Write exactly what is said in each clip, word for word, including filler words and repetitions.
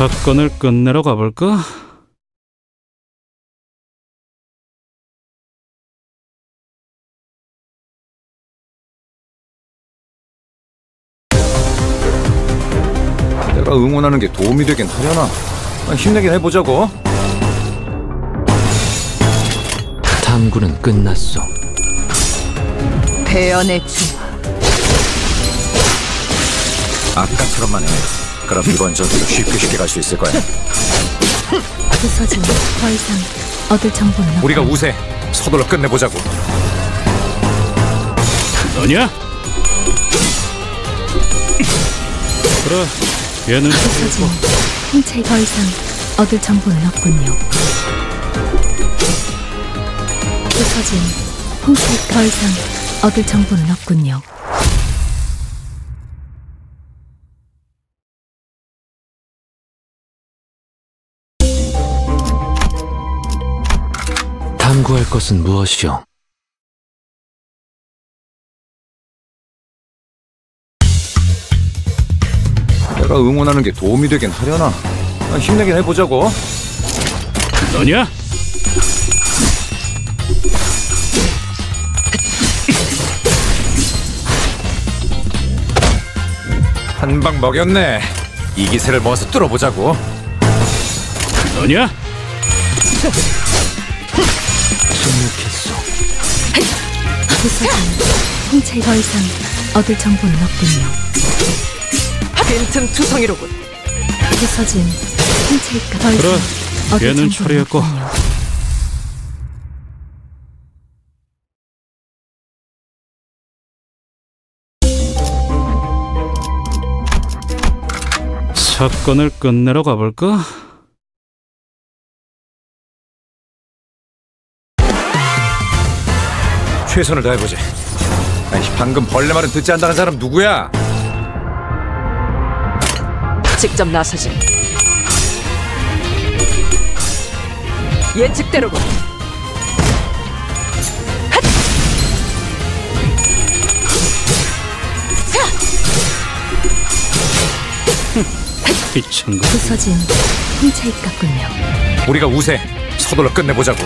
사건을 끝내러 가볼까? 내가 응원하는 게 도움이 되긴 하려나? 힘내긴 해보자고. 탐구는 끝났어. 대연의 주마. 아까처럼만 해. 그럼 이번 전투도 쉽게 쉽게 갈 수 있을 거야. 부서지면 더 이상 얻을 정보는 없어. 우리가 우세. 서둘러 끝내보자고. 너냐? 그래. 얘는 부서지면 힘차이 더 이상 얻을 정보는 없군요. 부서지면 힘차이 더 이상 얻을 정보는 없군요. 탐구할 것은 무엇이오? 내가 응원하는 게 도움이 되긴 하려나? 힘내긴 해보자고. 너냐? 한 방 먹였네. 이 기세를 모아서 뚫어보자고. 너냐? 속력했어. 부서진 더 이상 얻을 정보는 없군요. 빈틈 투성이로군. 부서진 통찰과 더 이상 그래, 얻을 얘는 정보는 처리했고. 없군요. 사건을 끝내러 가볼까? 최선을 다해보지. 아니, 방금 벌레 말은 듣지 않는다는 사람 누구야? 직접 나서지. 예측대로군. 미친거. 부서진 흠차이 같군요. 우리가 우세. 서둘러 끝내보자고.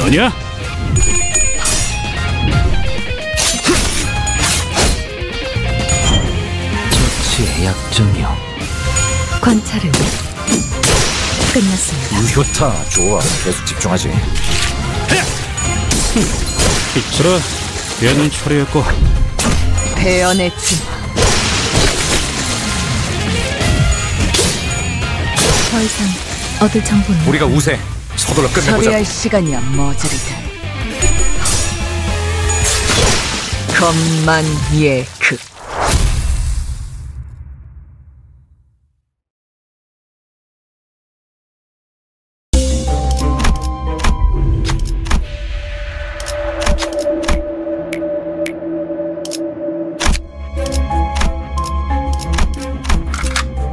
너냐? 적치의 약점이요. 관찰은 끝났습니다. 유효타 좋아. 계속 집중하지. 빛으로 얘는 처리했고. 대연의 주마. 더 이상 얻을 정보는 우리가 우세. 서둘러 끝내보자. 처리할 시간이야 머저리다. 검만 예극.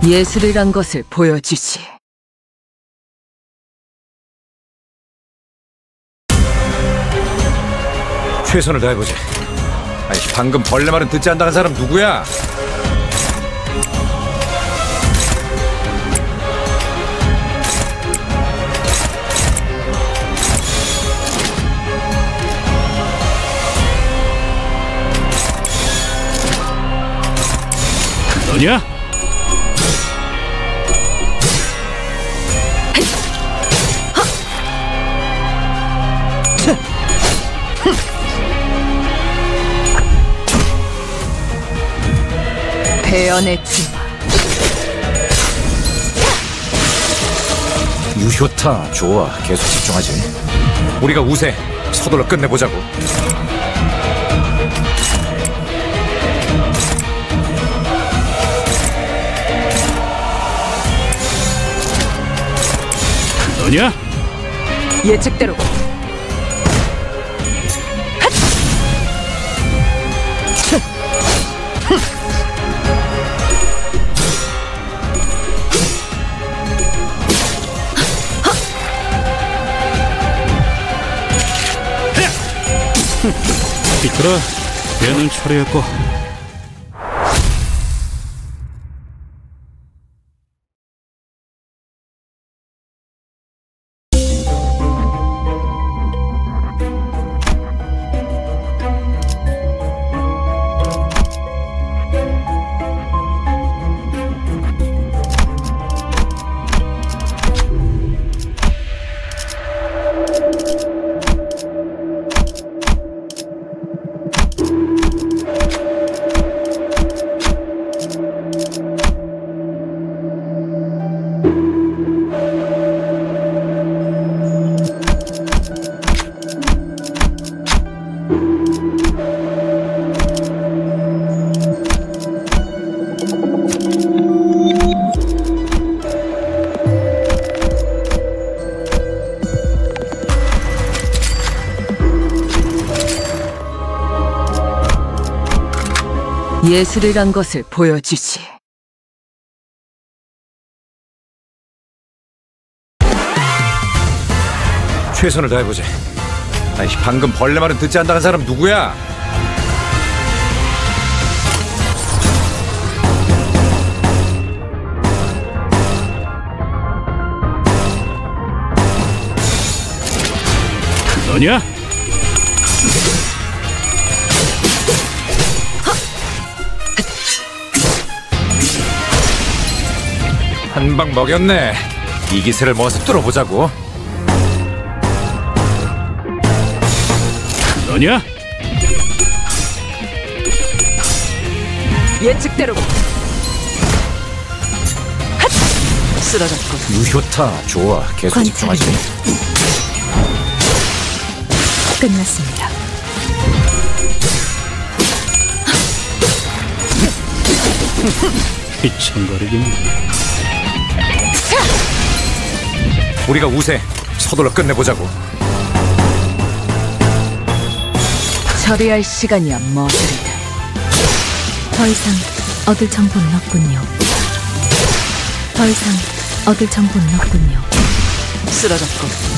예술이란 것을 보여주지. 최선을 다해보지. 아니, 방금 벌레 말은 듣지 않는다는 사람 누구야? 너냐? 대연의 주마. 유효타 좋아. 계속 집중하지. 우리가 우세. 서둘러 끝내보자고. 너냐? 예측대로. 비틀어. 얘는 처리했고. 예술이란 것을 보여주지. 최선을 다해보자. 아이, 방금 벌레 말은 듣지 않는다는 사람 누구야? 너냐? 한 방 먹였네. 이 기세를 모아서 뚫어보자고. 너냐? 예측대로. 핫! 쓰러졌고. 유효타 좋아. 계속 집중하지. 끝났습니다. 휘청거리긴. 우리가 우세, 서둘러 끝내보자고. 처리할 시간이야, 머슬이들. 더 이상 얻을 정보는 없군요. 더 이상 얻을 정보는 없군요. 쓰러졌고.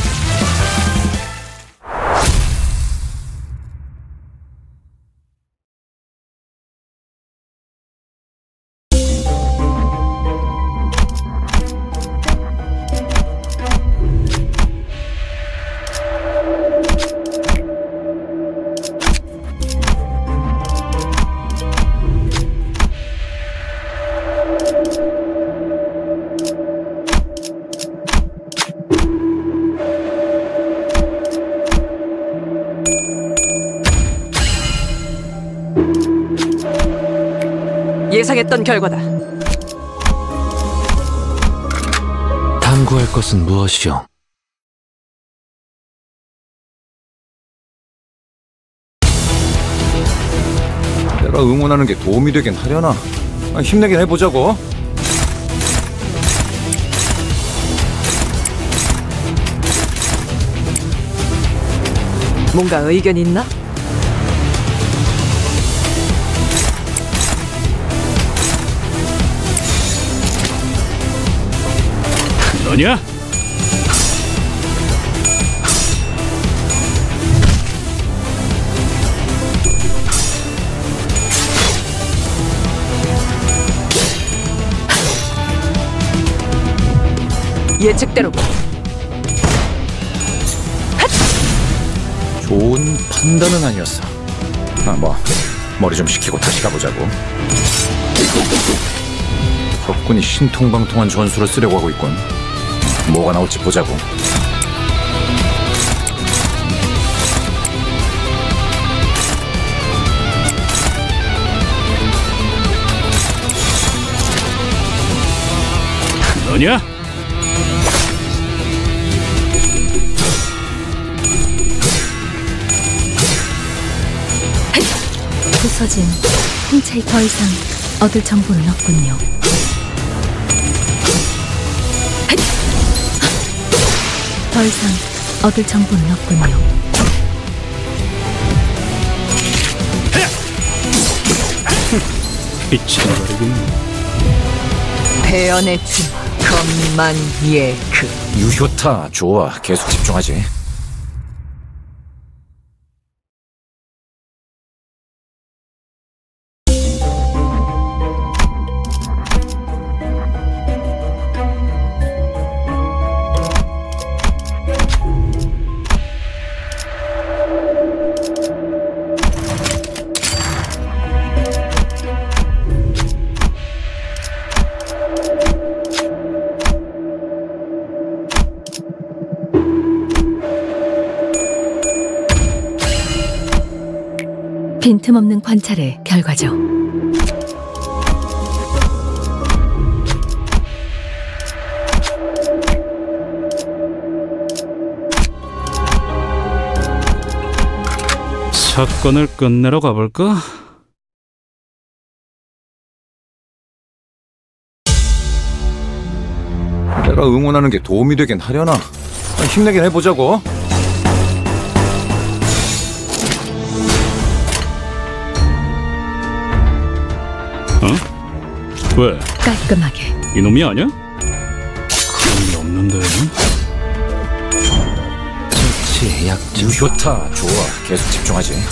예상했던 결과다. 탐구할 것은 무엇이오? 내가 응원하는 게 도움이 되긴 하려나? 아, 힘내긴 해보자고. 뭔가 의견 있나? 너냐? 예측대로. 좋은 판단은 아니었어. 아, 뭐 머리 좀 식히고 다시 가보자고. 적군이 신통방통한 전술을 쓰려고 하고 있군. 뭐가 나올지 보자고. 너냐? 부서진 통째 더 이상 얻을 정보는 없군요. 더 이상 얻을 정보는 없군요. 미쳐버리군. 배연의 춤, 검만 예크. 유효타 좋아. 계속 집중하지. 틈없는 관찰의 결과죠. 사건을 끝내러 가볼까? 내가 응원하는 게 도움이 되긴 하려나? 힘내긴 해보자고. 왜? 깔끔하게. 이놈이 아니야? 그런 게 없는데. 좋지, 약점. 좋다, 좋아. 계속 집중하지.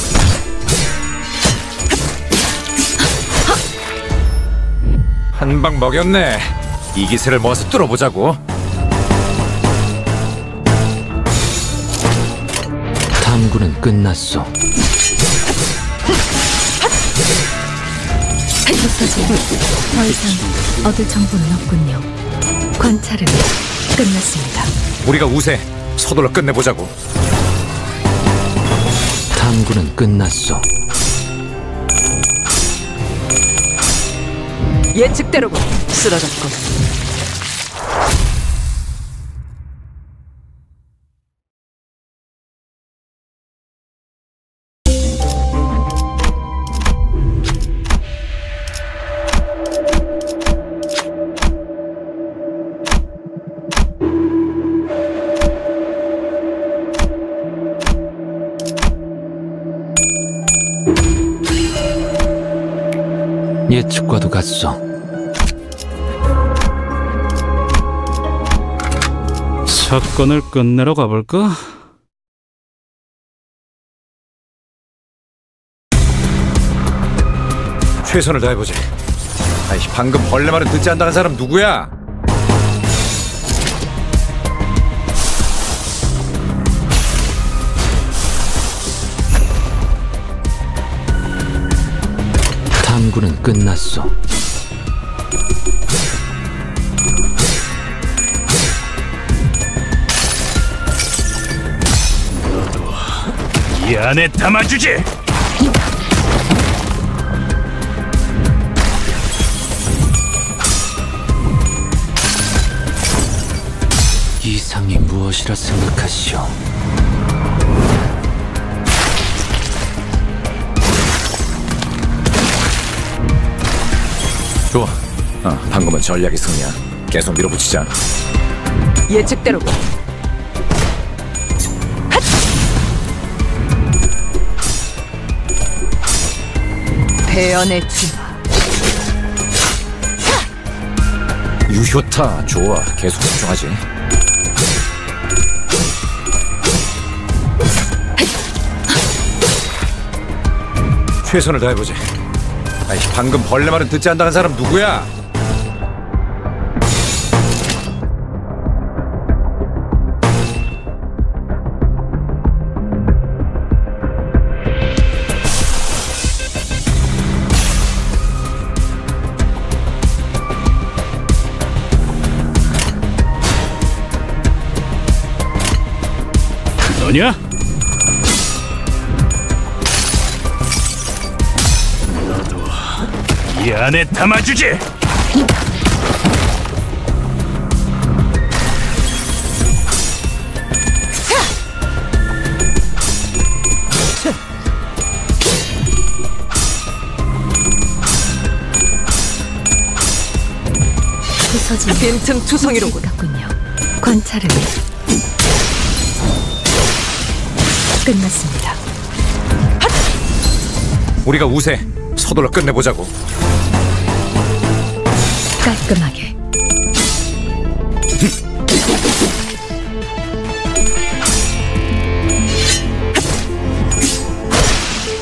한 방 먹였네. 이 기세를 모아서 뚫어보자고. 탐구는 끝났어. 더 이상 얻을 정보는 없군요. 관찰은 끝났습니다. 우리가 우세, 서둘러 끝내보자고. 탐구는 끝났어. 예측대로군. 쓰러졌군. 예측과도 같소. 사건을 끝내러 가볼까? 최선을 다해보지. 아이씨, 방금 벌레 말은 듣지 않는다는 사람 누구야? 탐구는 끝났어. 너도 이 안에 담아주지. 이상이 무엇이라 생각하시오? 좋아. 어, 방금은 전략이 승리야. 계속 밀어붙이자. 예측대로. 대연의 진화. 유효타. 좋아. 계속 집중하지. 최선을 다해보지. 아이씨, 방금 벌레 말은 듣지 않는다는 사람 누구야? 너냐? 이 안에 담아주지! 부서진 빈틈 투성이로군. 관찰은 끝났습니다. 우리가 우세, 서둘러 끝내보자고. 깔끔하게.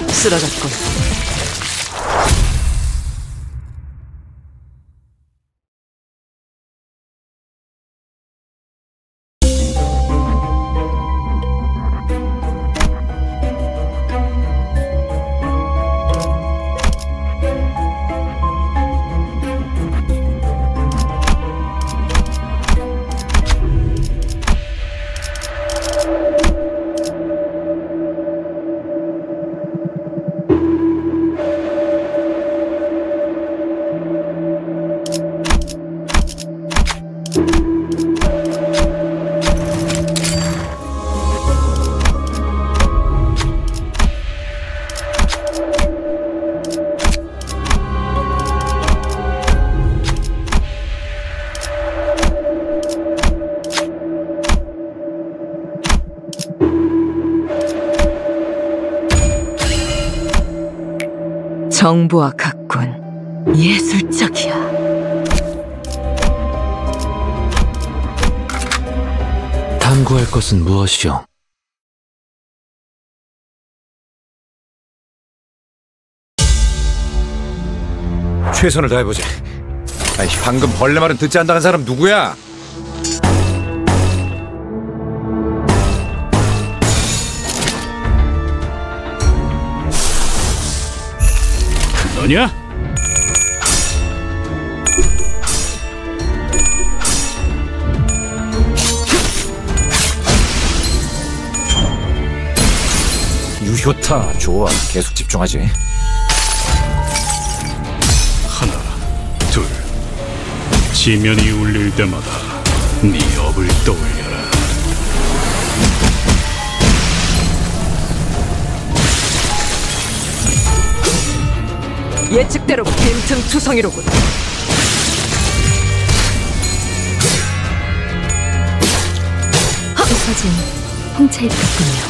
쓰러졌군. 정보와 같군. 예술적이야. 탐구할 것은 무엇이오? 최선을 다해보자. 아이, 방금 벌레 말은 듣지 않는다는 사람 누구야? 너냐? 유효타 좋아. 계속 집중하지. 하나, 둘. 지면이 울릴 때마다 네 업을 떠올려라. 예측대로 빈틈투성이로군. 부서진 홍차잎 같군요.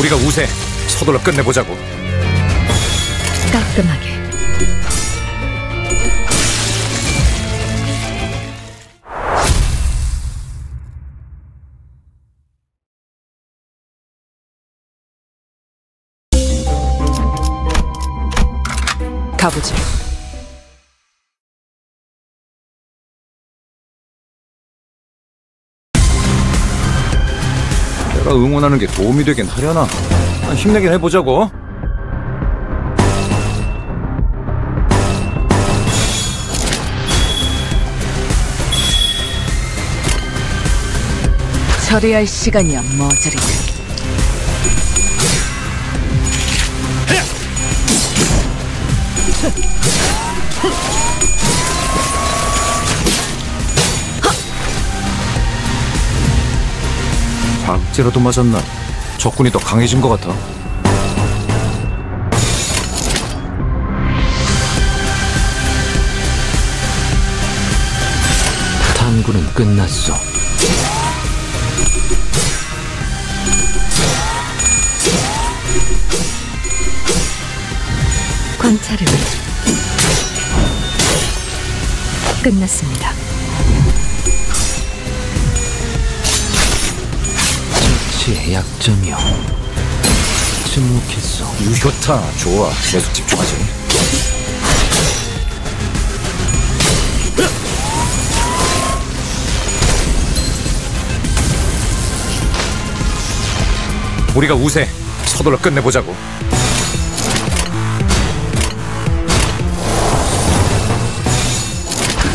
우리가 우세. 서둘러 끝내보자고. 깔끔하게. 가보지. 내가 응원하는 게 도움이 되긴 하려나? 힘내긴 해보자고. 처리할 시간이야, 머저리들. 박제라도 맞았나? 적군이 더 강해진 것 같아. 탐구는 끝났어. 관찰은 끝났습니다. 자치의 약점이요. 침묵했어. 유효타 좋아. 계속 집중하지. 우리가 우세. 서둘러 끝내보자고.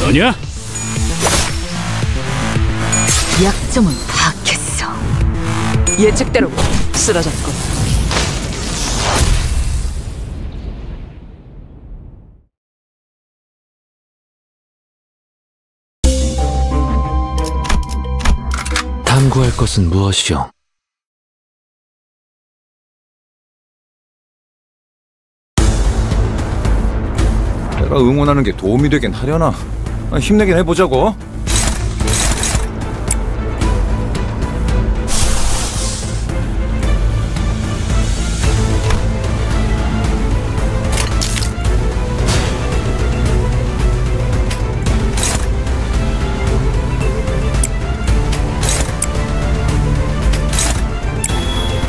너냐? 약점은 파악했어. 예측대로 쓰러졌군. 탐구할 것은 무엇이오? 내가 응원하는 게 도움이 되긴 하려나? 힘내긴 해보자고.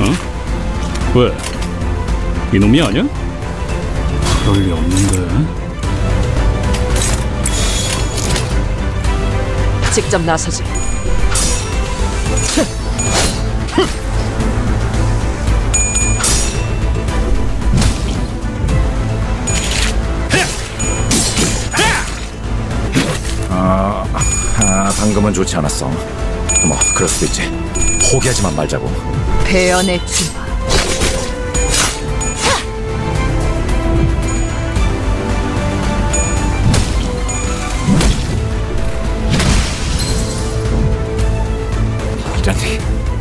어? 왜? 이놈이 아니야? 그럴 리 없는데. 직접 나서지. 아, 아, 방금은 좋지 않았어. 뭐 그럴 수도 있지. 포기하지만 말자고. 배어내지 마.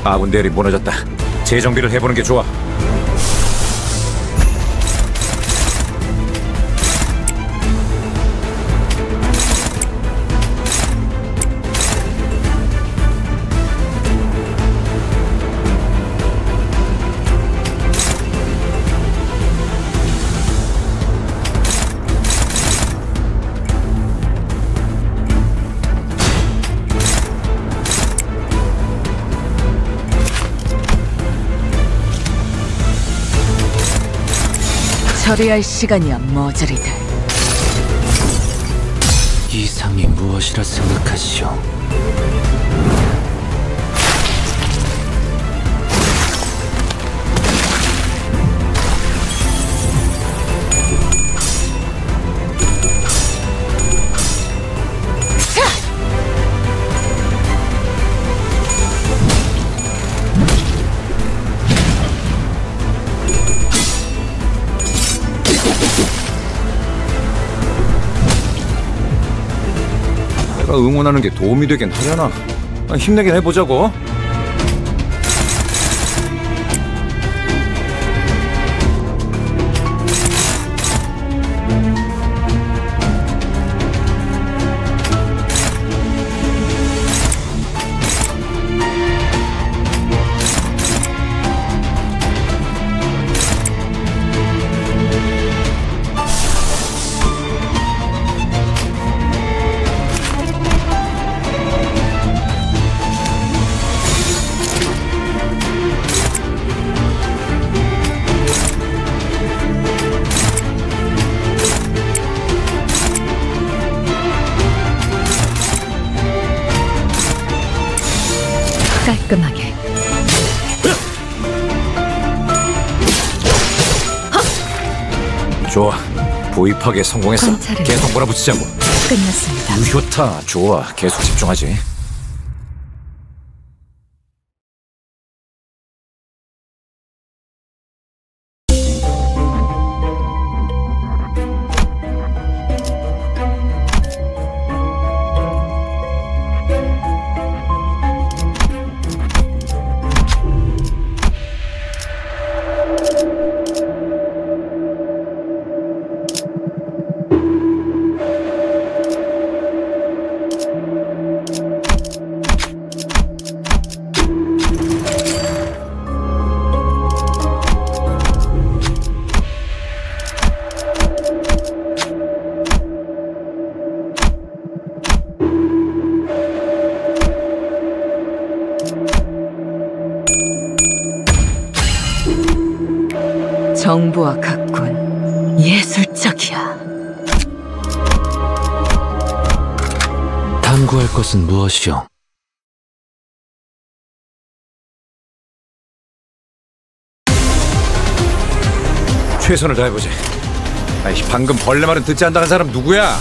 아군 대열이 무너졌다. 재정비를 해보는 게 좋아. 처리할 시간이야 머저리들. 이상이 무엇이라 생각하시오? 응원하는 게 도움이 되긴 하려나? 힘내긴 해보자고. 깔끔하게. 좋아, 보입하게 성공했어. 관찰을. 계속 몰아붙이자고. 끝났습니다. 유효타. 좋아, 계속 집중하지. 정보와 같군. 예술적이야. 탐구할 것은 무엇이오? 최선을 다해보지. 아이, 방금 벌레 말은 듣지 않는다는 사람 누구야?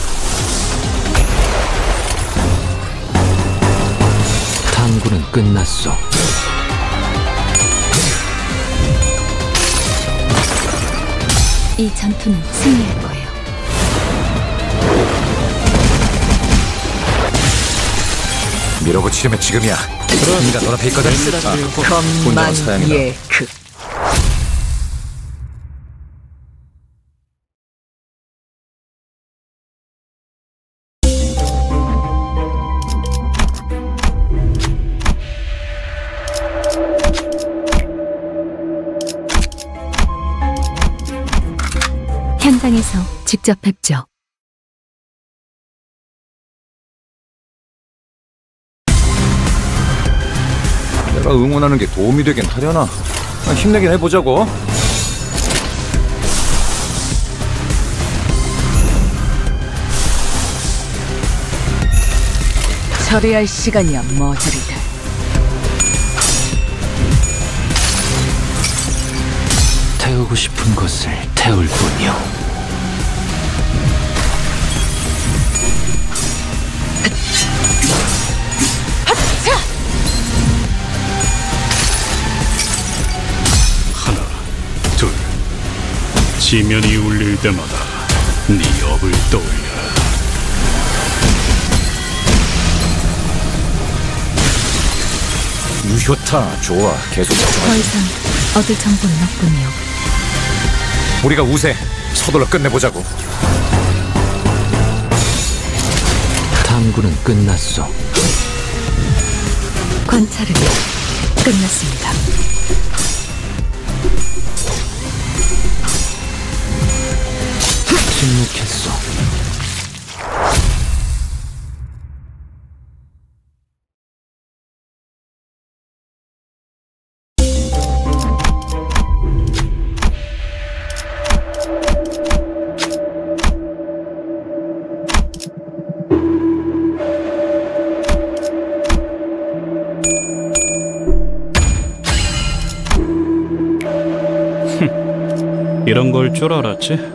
탐구는 끝났어. 이 전투는 승리할 거예요. 밀어붙이려면 지금이야. 그러니까 너한테 있거든. 건만 예크. 현장에서 직접 뵙죠. 내가 응원하는 게 도움이 되긴 하려나? 힘내긴 해보자고. 처리할 시간이야 머저리들. 태우고 싶은 것을 태울 뿐이요. 지면이 울릴 때마다 네 업을 떠올려. 유효타. 좋아, 계속 집중하자. 더 이상 얻을 정보는 없군요. 우리가 우세. 서둘러 끝내보자고. 탐구는 끝났어. 관찰은 끝났습니다. 침묵했어. 이런 걸 줄 알았지?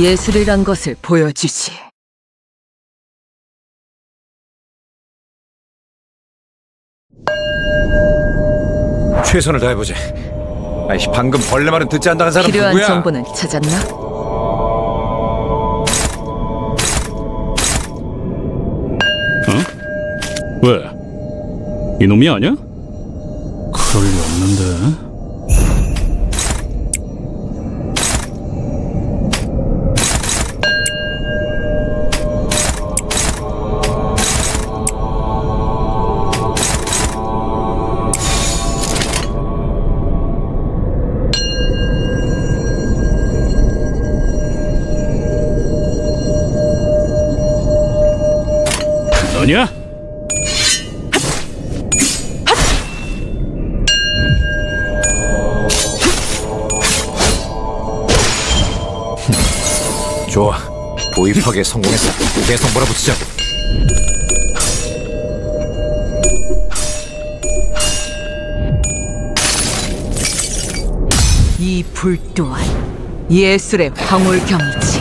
예술이란 것을 보여주지. 최선을 다해보자. 아이씨, 방금 벌레 말은 듣지 않는다는 사람 누구야? 필요한 정보는 찾았나? 응? 왜? 이놈이 아니야? 그럴 리 없는데. 아니야? 좋아, 보입하게 성공했어. 계속 몰아붙이자. 이 불 또한 예술의 황홀경이지.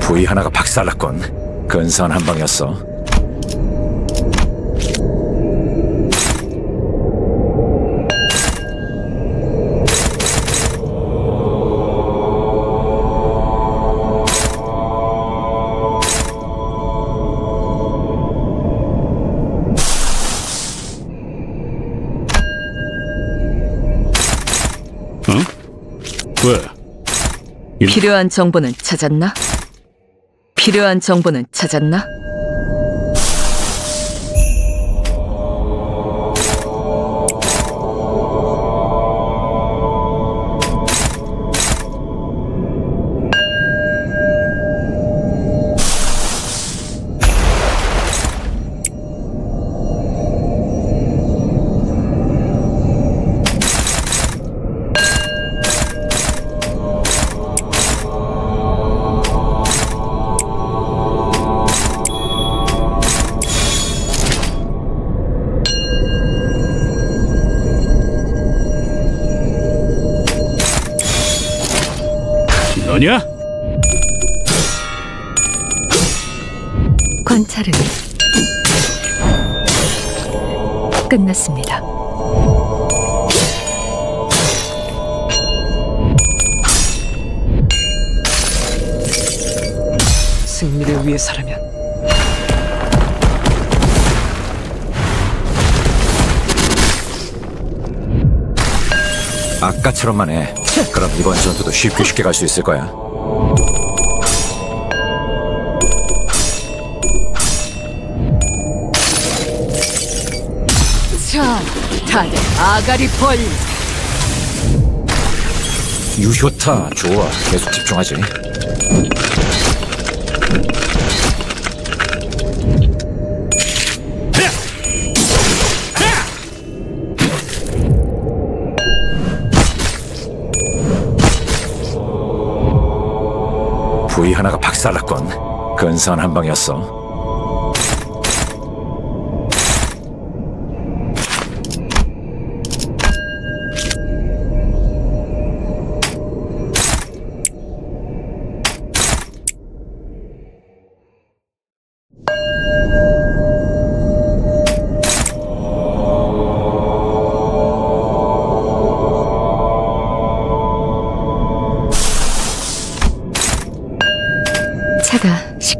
부위 하나가 박살났군. 근사한 한 방이었어. 응? 왜? 필요한 정보는 찾았나? 필요한 정보는 찾았나? 너냐? 관찰은 끝났습니다. 승리를 위해서라면 아까처럼만 해. 그럼 이번 전투도 쉽게 쉽게 갈 수 있을 거야. 자, 다들 아가리 벌. 유효타, 좋아. 계속 집중하지. 부위 하나가 박살났건 근사한 한 방이었어.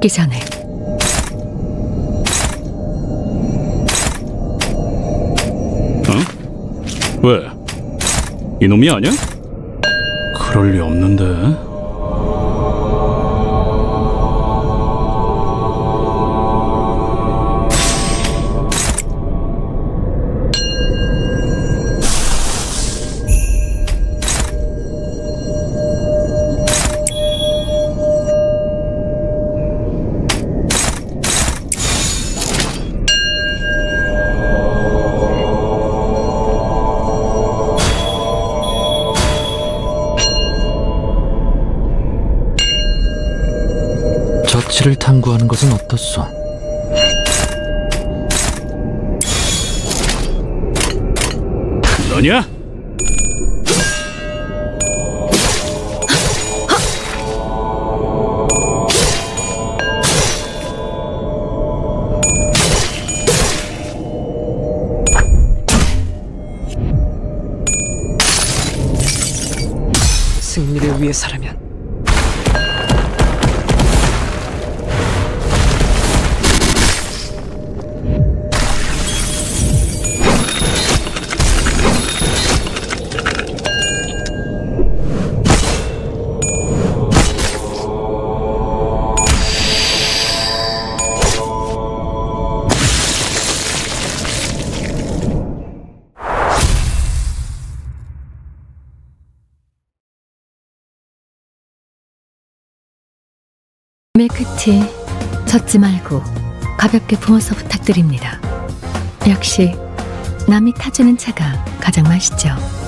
죽기 전에. 어? 왜? 이놈이 아니야? 그럴 리 없는데. 자취를 탐구하는 것은 어떻소? 너냐? 승리를 위해서라면 밀크티 젖지 말고 가볍게 부어서 부탁드립니다. 역시 남이 타주는 차가 가장 맛있죠.